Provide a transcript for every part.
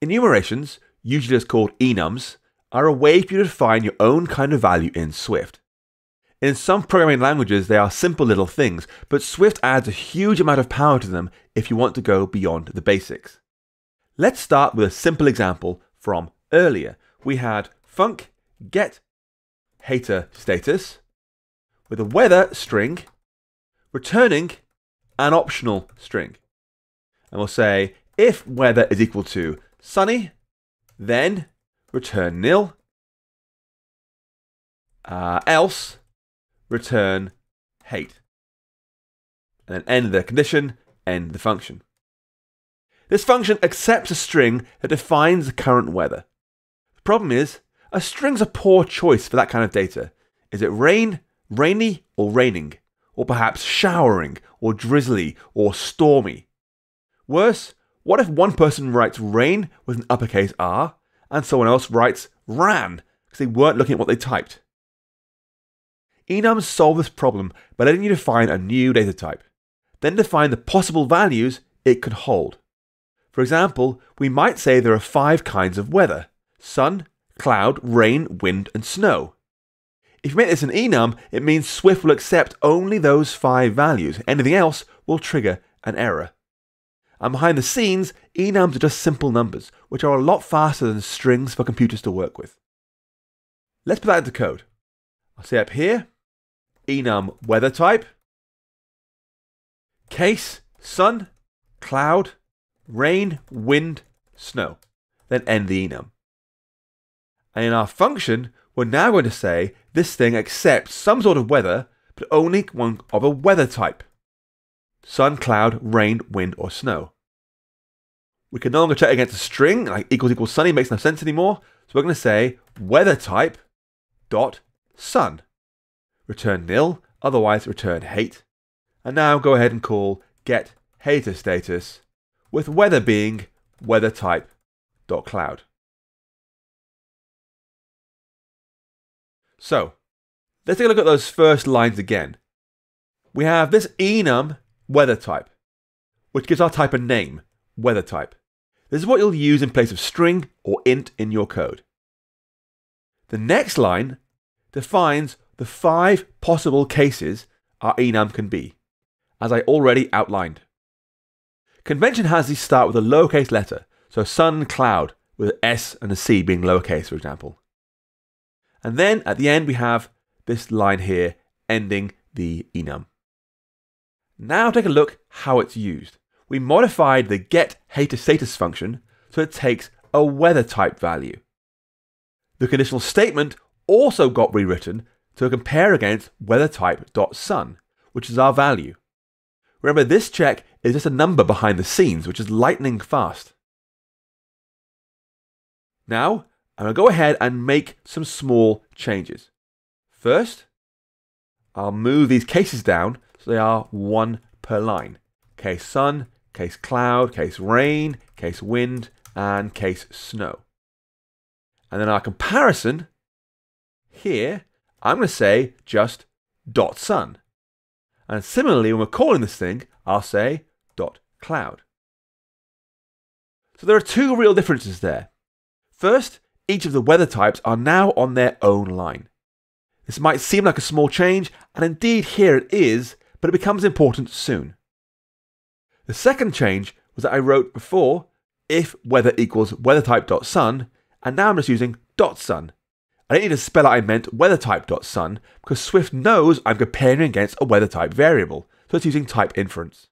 Enumerations, usually just called enums, are a way for you to define your own kind of value in Swift. In some programming languages, they are simple little things, but Swift adds a huge amount of power to them if you want to go beyond the basics. Let's start with a simple example from earlier. We had func getHaterStatus with a weather string returning an optional string. And we'll say, if weather is equal to sunny, then return nil, else return hate. And then end the condition, end the function. This function accepts a string that defines the current weather. The problem is, a string's a poor choice for that kind of data. Is it rain, rainy, or raining? Or perhaps showering, or drizzly, or stormy? Worse, what if one person writes rain with an uppercase R, and someone else writes ran, because they weren't looking at what they typed? Enums solve this problem by letting you define a new data type, then define the possible values it could hold. For example, we might say there are 5 kinds of weather: sun, cloud, rain, wind, and snow. If you make this an enum, it means Swift will accept only those 5 values. Anything else will trigger an error. And behind the scenes, enums are just simple numbers, which are a lot faster than strings for computers to work with. Let's put that into code. I'll say up here, enum weather type, case sun, cloud, rain, wind, snow, then end the enum. And in our function, we're now going to say this thing accepts some sort of weather, but only one of a weather type: sun, cloud, rain, wind, or snow. We can no longer check against a string, like == sunny makes no sense anymore. So we're going to say weather type dot sun, return nil, otherwise return hate. And now go ahead and call getHaterStatus, with weather being weather type dot cloud. So let's take a look at those first lines again. We have this enum weather type, which gives our type a name, weather type. This is what you'll use in place of string or int in your code. The next line defines the 5 possible cases our enum can be, as I already outlined. Convention has these start with a lowercase letter, so sun, cloud, with an S and a C being lowercase, for example. And then at the end we have this line here ending the enum. Now take a look how it's used. We modified the getHaterStatus function so it takes a weather type value. The conditional statement also got rewritten to compare against weatherType.sun, which is our value. Remember, this check is just a number behind the scenes, which is lightning fast. Now, I'm going to go ahead and make some small changes. First, I'll move these cases down so they are 1 per line. Case sun, case cloud, case rain, case wind, and case snow. And then our comparison here, I'm going to say just dot sun. And similarly, when we're calling this thing, I'll say dot cloud. So there are 2 real differences there. First, each of the weather types are now on their own line. This might seem like a small change, and indeed here it is, but it becomes important soon. The second change was that I wrote before, if weather equals weatherType.sun, and now I'm just using dot sun. I didn't need to spell out I meant weatherType.sun, because Swift knows I'm comparing against a weather type variable, so it's using type inference.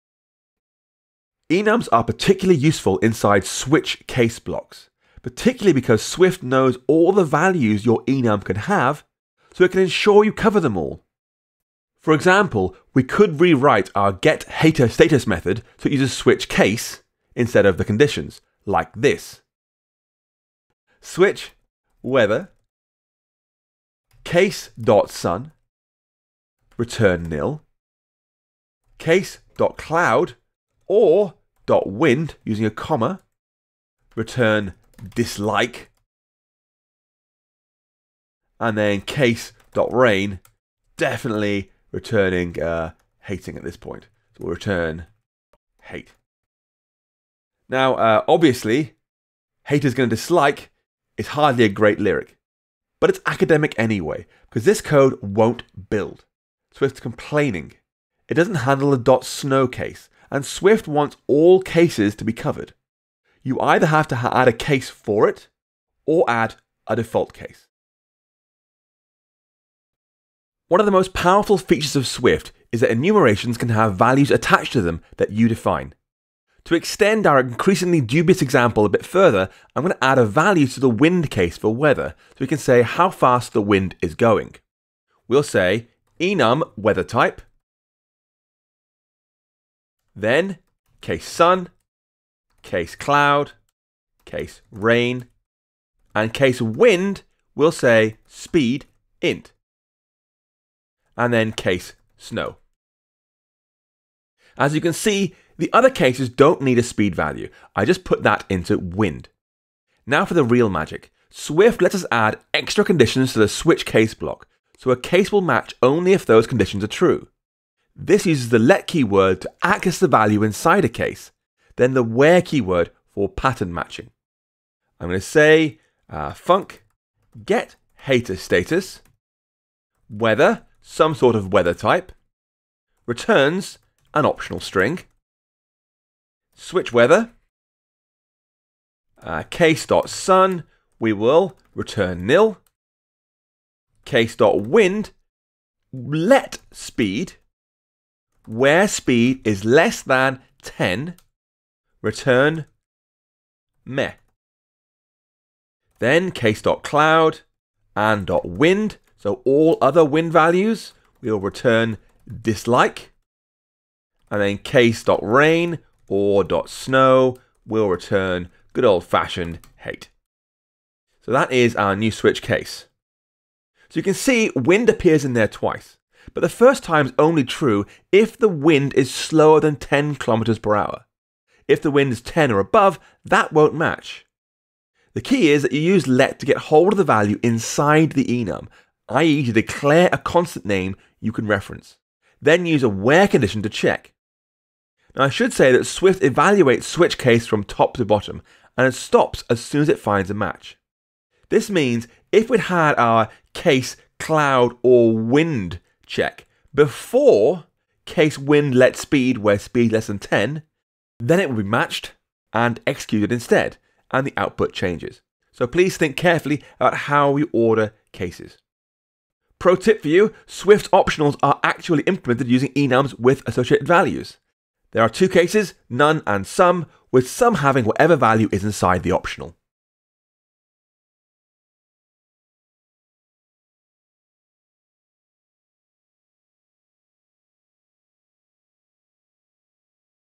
Enums are particularly useful inside switch case blocks, particularly because Swift knows all the values your enum can have, so it can ensure you cover them all. For example, we could rewrite our getHaterStatus method so it uses switch case instead of the conditions, like this: switch weather case.sun return nil, case.cloud or .wind using a comma return dislike, and then case.rain, definitely returning hating at this point, so we'll return hate. Now obviously haters gonna dislike is hardly a great lyric, but it's academic anyway, because this code won't build. Swift's complaining. It doesn't handle the .snow case, and Swift wants all cases to be covered. You either have to add a case for it, or add a default case. One of the most powerful features of Swift is that enumerations can have values attached to them that you define. To extend our increasingly dubious example a bit further, I'm going to add a value to the wind case for weather, so we can say how fast the wind is going. We'll say enum weather type, then case sun, case cloud, case rain, and case wind, we'll say speed int, and then case snow. As you can see, the other cases don't need a speed value. I just put that into wind. Now for the real magic. Swift lets us add extra conditions to the switch case block, so a case will match only if those conditions are true. This uses the let keyword to access the value inside a case, then the where keyword for pattern matching. I'm going to say func getHaterStatus, weather, some sort of weather type, returns an optional string, switch weather, case.sun, we will return nil, case.wind, let speed, where speed is less than 10, return meh. Then case.cloud and .wind, so all other wind values, we'll return dislike. And then case.rain or .snow will return good old-fashioned hate. So that is our new switch case. So you can see wind appears in there twice, but the first time is only true if the wind is slower than 10 km/h. If the wind is 10 or above, that won't match. The key is that you use let to get hold of the value inside the enum, i.e. to declare a constant name you can reference. Then use a where condition to check. Now I should say that Swift evaluates switch case from top to bottom, and it stops as soon as it finds a match. This means if we'd had our case cloud or wind check before case wind let speed where speed less than 10, then it would be matched and executed instead, and the output changes. So please think carefully about how we order cases. Pro tip for you, Swift optionals are actually implemented using enums with associated values. There are two cases, none and some, with some having whatever value is inside the optional.